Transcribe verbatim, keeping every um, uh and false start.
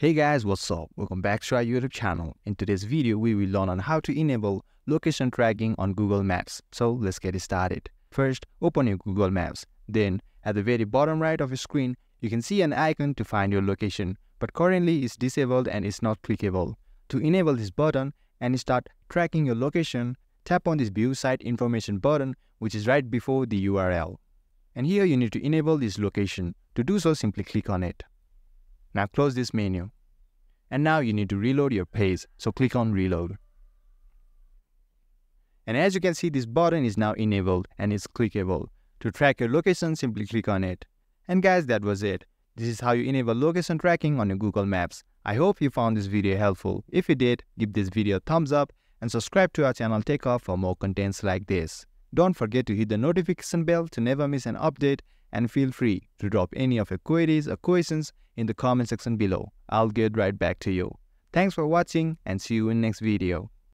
Hey guys, what's up? Welcome back to our YouTube channel. In today's video, we will learn on how to enable location tracking on Google Maps. So let's get started. First, open your Google Maps. Then, at the very bottom right of your screen, you can see an icon to find your location, but currently it's disabled and it's not clickable. To enable this button and start tracking your location, tap on this View Site Information button, which is right before the U R L. And here you need to enable this location. To do so, simply click on it. Now close this menu. And now you need to reload your page, so click on Reload. And as you can see, this button is now enabled and it's clickable. To track your location, simply click on it. And guys, that was it. This is how you enable location tracking on your Google Maps. I hope you found this video helpful. If you did, give this video a thumbs up and subscribe to our channel TechUp for more contents like this. Don't forget to hit the notification bell to never miss an update, and feel free to drop any of your queries or questions in the comment section below. I'll get right back to you. Thanks for watching and see you in next video.